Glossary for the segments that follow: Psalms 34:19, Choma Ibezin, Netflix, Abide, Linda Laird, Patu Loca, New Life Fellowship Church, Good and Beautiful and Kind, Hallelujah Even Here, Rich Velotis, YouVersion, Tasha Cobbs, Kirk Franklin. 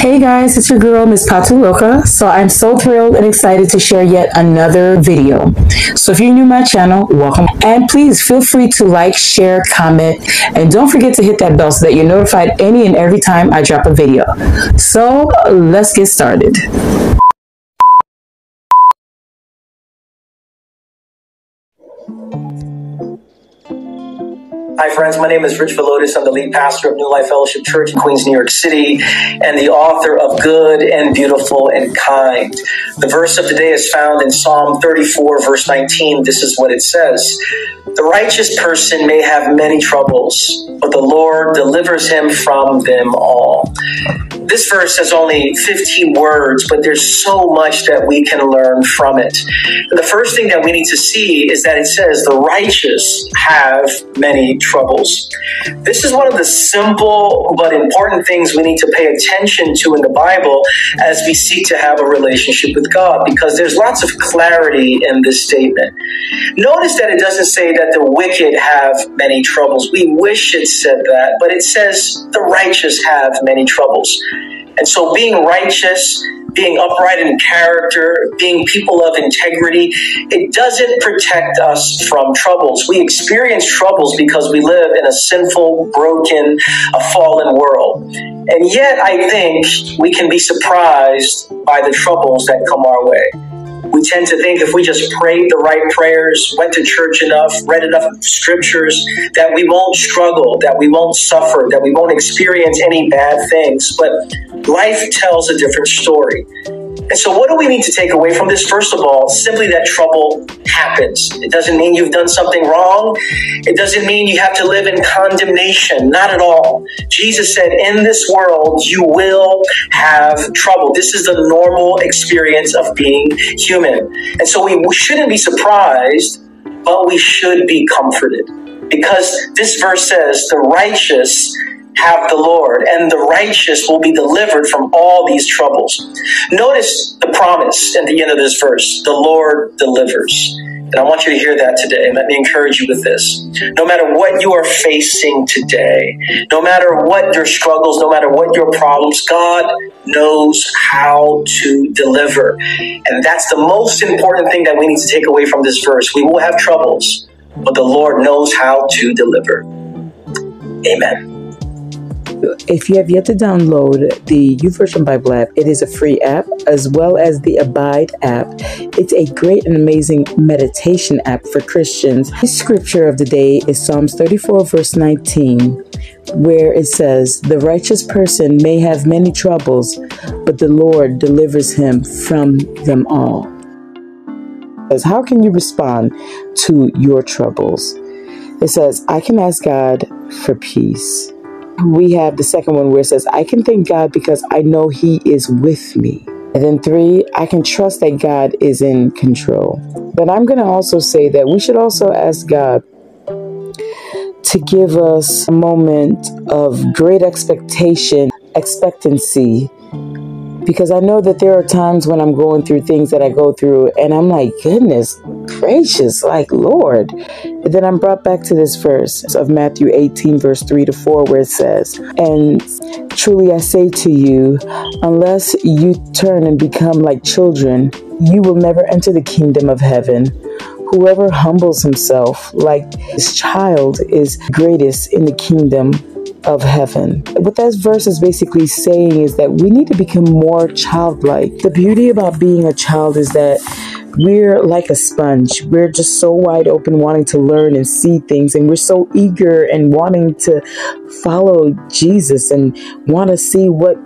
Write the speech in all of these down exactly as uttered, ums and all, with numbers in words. Hey guys, it's your girl, Miss Patu Loca. So I'm so thrilled and excited to share yet another video. So if you're new to my channel, welcome. And please feel free to like, share, comment, and don't forget to hit that bell so that you're notified any and every time I drop a video. So let's get started. Hi friends, my name is Rich Velotis. I'm the lead pastor of New Life Fellowship Church in Queens, New York City, and the author of Good and Beautiful and Kind. The verse of today is found in Psalm thirty-four, verse nineteen. This is what it says. The righteous person may have many troubles, but the Lord delivers him from them all. This verse has only fifteen words, but there's so much that we can learn from it. And the first thing that we need to see is that it says the righteous have many troubles. This is one of the simple but important things we need to pay attention to in the Bible as we seek to have a relationship with God, because there's lots of clarity in this statement. Notice that it doesn't say that the wicked have many troubles. We wish it said that, but it says the righteous have many troubles. And so being righteous, being upright in character, being people of integrity, it doesn't protect us from troubles. We experience troubles because we live in a sinful, broken, a fallen world. And yet I think we can be surprised by the troubles that come our way. We tend to think if we just prayed the right prayers, went to church enough, read enough scriptures, that we won't struggle, that we won't suffer, that we won't experience any bad things. But life tells a different story. And so what do we need to take away from this? First of all, simply that trouble happens. It doesn't mean you've done something wrong. It doesn't mean you have to live in condemnation. Not at all. Jesus said, in this world, you will have trouble. This is the normal experience of being human. And so we shouldn't be surprised, but we should be comforted, because this verse says the righteous have the Lord, and the righteous will be delivered from all these troubles. Notice the promise at the end of this verse, the Lord delivers. And I want you to hear that today. Let me encourage you with this. No matter what you are facing today, no matter what your struggles, no matter what your problems, God knows how to deliver. And that's the most important thing that we need to take away from this verse. We will have troubles, but the Lord knows how to deliver. Amen. If you have yet to download the YouVersion Bible app, it is a free app, as well as the Abide app. It's a great and amazing meditation app for Christians. The scripture of the day is Psalms thirty-four, verse nineteen, where it says, the righteous person may have many troubles, but the Lord delivers him from them all. How can you respond to your troubles? It says, I can ask God for peace. We have the second one where it says, I can thank God because I know He is with me. And then three, I can trust that God is in control. But I'm going to also say that we should also ask God to give us a moment of great expectation, expectancy, because I know that there are times when I'm going through things that I go through and I'm like, goodness gracious, like, Lord. And then I'm brought back to this verse of Matthew eighteen, verse three to four, where it says, and truly I say to you, unless you turn and become like children, you will never enter the kingdom of heaven. Whoever humbles himself like this child is greatest in the kingdom of heaven. What that verse is basically saying is that we need to become more childlike. The beauty about being a child is that we're like a sponge. We're just so wide open, wanting to learn and see things, and we're so eager and wanting to follow Jesus and want to see what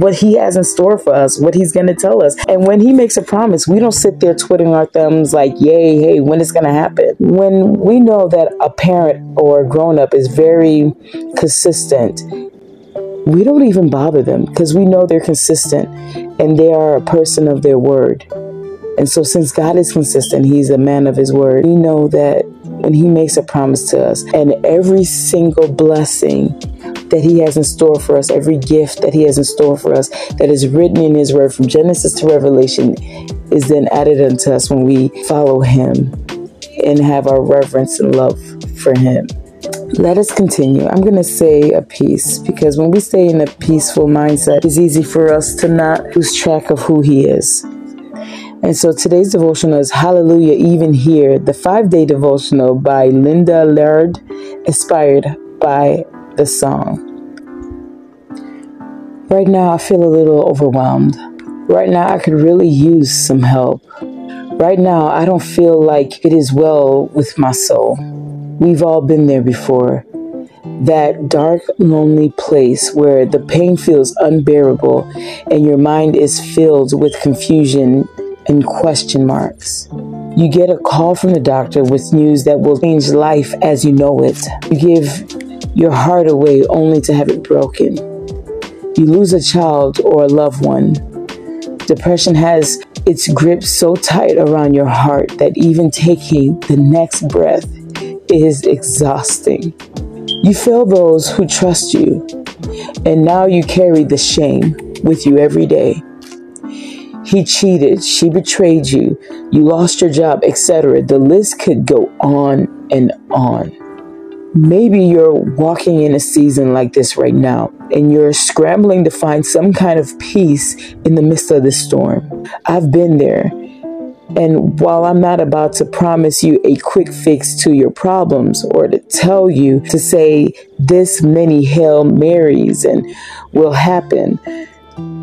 what He has in store for us, what He's going to tell us. And when He makes a promise, we don't sit there twiddling our thumbs like, yay, hey, when it's going to happen. When we know that a parent or a grown-up is very consistent, we don't even bother them, because we know they're consistent and they are a person of their word. And so since God is consistent, He's a man of His word. We know that when He makes a promise to us, and every single blessing that He has in store for us, every gift that He has in store for us that is written in His word from Genesis to Revelation is then added unto us when we follow Him and have our reverence and love for Him. Let us continue. I'm going to say a peace, because when we stay in a peaceful mindset, it's easy for us to not lose track of who He is. And so today's devotional is Hallelujah Even Here, the five-day devotional by Linda Laird, inspired by the song. Right now, I feel a little overwhelmed. Right now, I could really use some help. Right now, I don't feel like it is well with my soul. We've all been there before. That dark, lonely place where the pain feels unbearable and your mind is filled with confusion and question marks. You get a call from the doctor with news that will change life as you know it. You give your heart away only to have it broken. You lose a child or a loved one. Depression has its grip so tight around your heart that even taking the next breath is exhausting. You fail those who trust you, and now you carry the shame with you every day. He cheated, she betrayed you, you lost your job, et cetera. The list could go on and on. Maybe you're walking in a season like this right now, and you're scrambling to find some kind of peace in the midst of the storm. I've been there. And while I'm not about to promise you a quick fix to your problems or to tell you to say this many Hail Marys and will happen,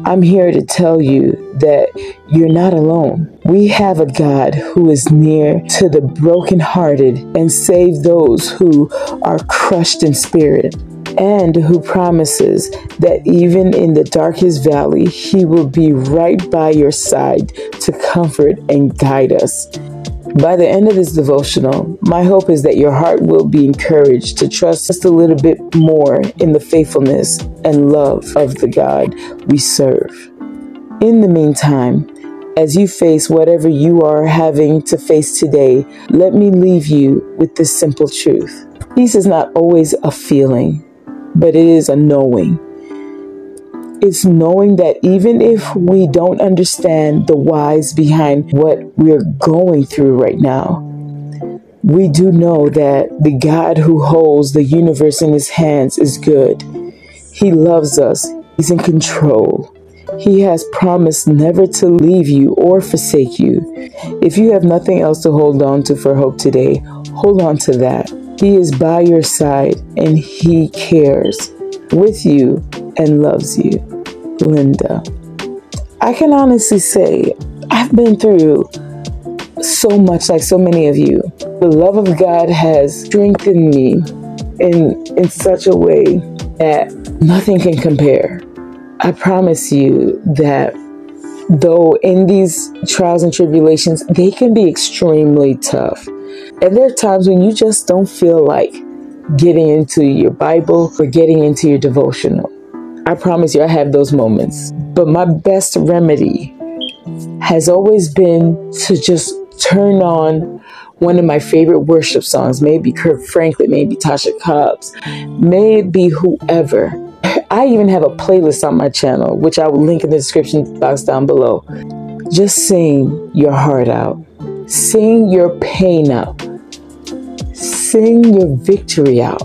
I'm here to tell you that you're not alone. We have a God who is near to the brokenhearted and save those who are crushed in spirit, and who promises that even in the darkest valley, He will be right by your side to comfort and guide us. By the end of this devotional, my hope is that your heart will be encouraged to trust just a little bit more in the faithfulness and love of the God we serve. In the meantime, as you face whatever you are having to face today, let me leave you with this simple truth. Peace is not always a feeling, but it is a knowing. It's knowing that even if we don't understand the whys behind what we're going through right now, we do know that the God who holds the universe in His hands is good. He loves us. He's in control. He has promised never to leave you or forsake you. If you have nothing else to hold on to for hope today, hold on to that. He is by your side, and He cares with you and loves you. Linda. I can honestly say I've been through so much, like so many of you. The love of God has strengthened me in, in such a way that nothing can compare. I promise you that though in these trials and tribulations, they can be extremely tough. And there are times when you just don't feel like getting into your Bible or getting into your devotional. I promise you, I have those moments. But my best remedy has always been to just turn on one of my favorite worship songs, maybe Kirk Franklin, maybe Tasha Cobbs, maybe whoever. I even have a playlist on my channel, which I will link in the description box down below. Just sing your heart out. Sing your pain out. Sing your victory out.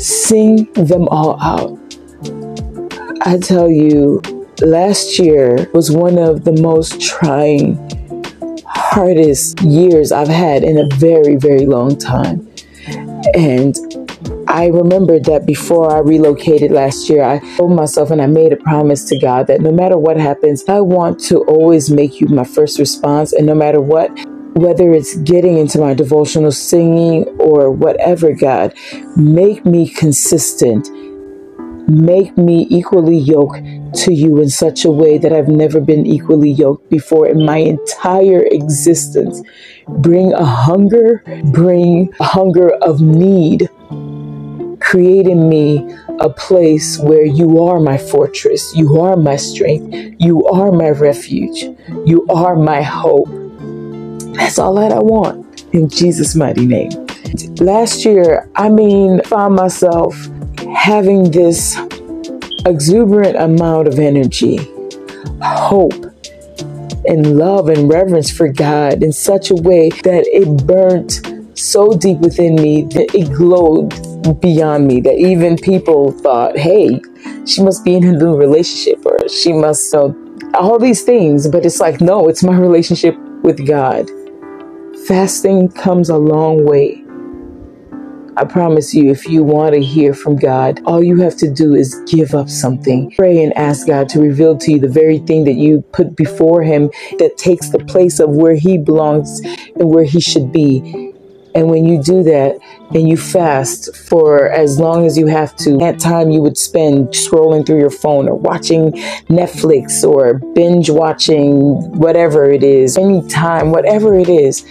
Sing them all out. I tell you, last year was one of the most trying, hardest years I've had in a very, very long time. And I remembered that before I relocated last year, I told myself and I made a promise to God that no matter what happens, I want to always make you my first response. And no matter what, whether it's getting into my devotional, singing, or whatever, God, make me consistent. Make me equally yoked to you in such a way that I've never been equally yoked before in my entire existence. Bring a hunger, bring a hunger of need. Create in me a place where you are my fortress, you are my strength, you are my refuge, you are my hope. That's all that I want, in Jesus' mighty name. Last year, I mean, found myself having this exuberant amount of energy, hope, and love and reverence for God in such a way that it burnt so deep within me that it glowed beyond me that even people thought, hey, she must be in a new relationship, or she must know all these things. But it's like, no, it's my relationship with God. Fasting comes a long way. I promise you, if you want to hear from God, all you have to do is give up something. Pray and ask God to reveal to you the very thing that you put before him that takes the place of where he belongs and where he should be. And when you do that and you fast for as long as you have to, that time you would spend scrolling through your phone or watching Netflix or binge watching whatever it is, any time, whatever it is,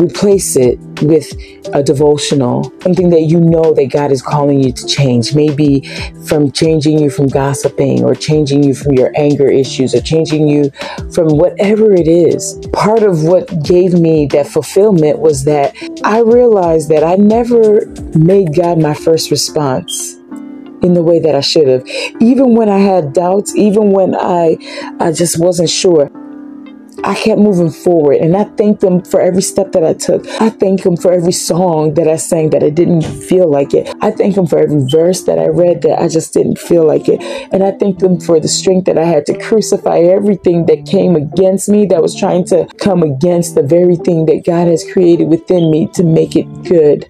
replace it with a devotional, something that you know that God is calling you to change. Maybe from changing you from gossiping, or changing you from your anger issues, or changing you from whatever it is. Part of what gave me that fulfillment was that I realized that I never made God my first response in the way that I should have. Even when I had doubts, even when I, I just wasn't sure, I kept moving forward, and I thanked him for every step that I took. I thank him for every song that I sang that I didn't feel like it. I thank him for every verse that I read that I just didn't feel like it. And I thank him for the strength that I had to crucify everything that came against me, that was trying to come against the very thing that God has created within me to make it good.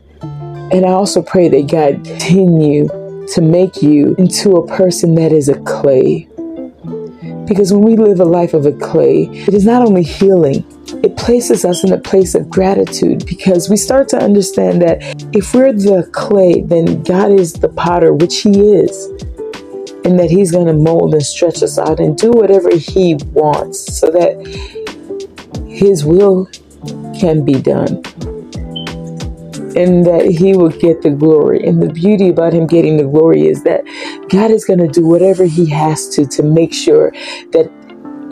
And I also pray that God continue to make you into a person that is a clay. Because when we live a life of a clay, it is not only healing, it places us in a place of gratitude, because we start to understand that if we're the clay, then God is the potter, which he is, and that he's going to mold and stretch us out and do whatever he wants so that his will can be done, and that he will get the glory. And the beauty about him getting the glory is that God is going to do whatever he has to to make sure that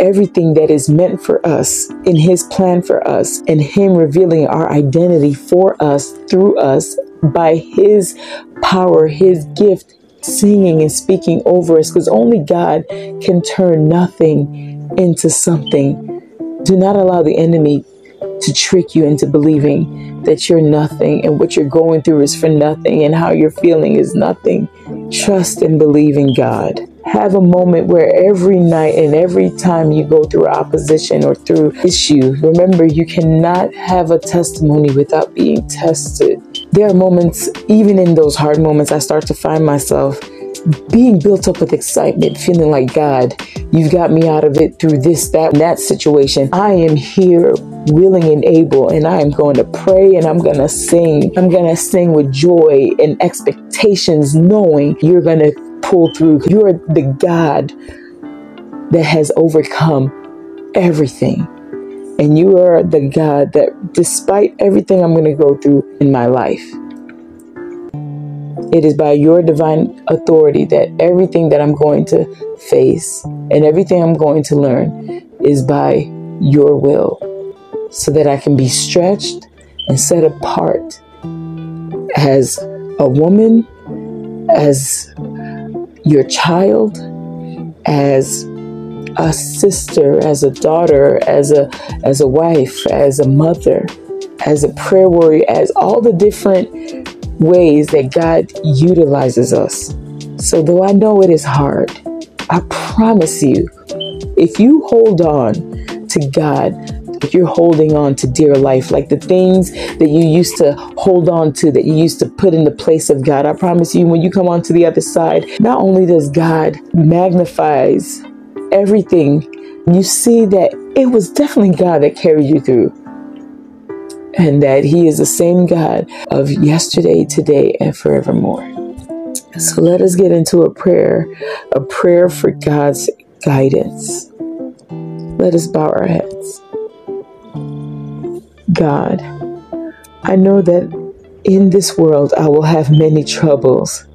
everything that is meant for us in his plan for us, and him revealing our identity for us, through us, by his power, his gift, singing and speaking over us, because only God can turn nothing into something. Do not allow the enemy to trick you into believing that you're nothing, and what you're going through is for nothing, and how you're feeling is nothing. Trust and believe in God. Have a moment where every night and every time you go through opposition or through issue, remember you cannot have a testimony without being tested. There are moments, even in those hard moments, I start to find myself being built up with excitement, feeling like, God, you've got me out of it through this, that, and that situation. I am here willing and able, and I am going to pray, and I'm going to sing. I'm going to sing with joy and expectations, knowing you're going to pull through. You're the God that has overcome everything. And you are the God that, despite everything I'm going to go through in my life, it is by your divine authority that everything that I'm going to face and everything I'm going to learn is by your will, so that I can be stretched and set apart as a woman, as your child, as a sister, as a daughter, as a as a wife, as a mother, as a prayer warrior, as all the different ways that God utilizes us. So though I know it is hard, I promise you, if you hold on to God, if you're holding on to dear life, like the things that you used to hold on to, that you used to put in the place of God, I promise you, when you come on to the other side, not only does God magnifies everything, you see that it was definitely God that carried you through. And that he is the same God of yesterday, today, and forevermore. So let us get into a prayer, a prayer for God's guidance. Let us bow our heads. God, I know that in this world I will have many troubles,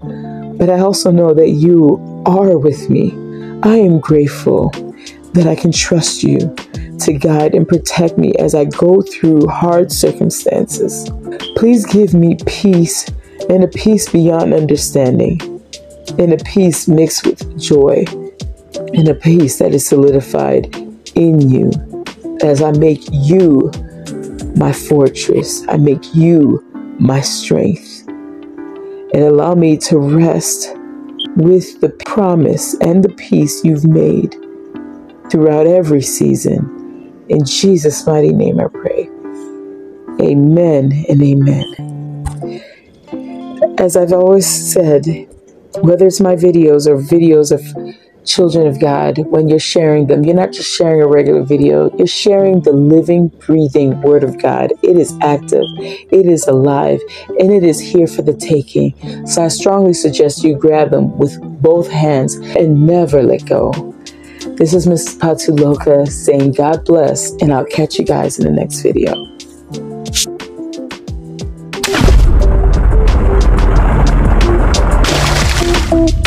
but I also know that you are with me. I am grateful that I can trust you to guide and protect me as I go through hard circumstances. Please give me peace, and a peace beyond understanding, and a peace mixed with joy, and a peace that is solidified in you, as I make you my fortress, I make you my strength. and allow me to rest with the promise and the peace you've made throughout every season. In Jesus' mighty name I pray. Amen and amen. As I've always said, whether it's my videos or videos of children of God, when you're sharing them, you're not just sharing a regular video. You're sharing the living, breathing Word of God. It is active, it is alive, and it is here for the taking. So I strongly suggest you grab them with both hands and never let go. This is Missus Patu Loca saying God bless, and I'll catch you guys in the next video. Thank you.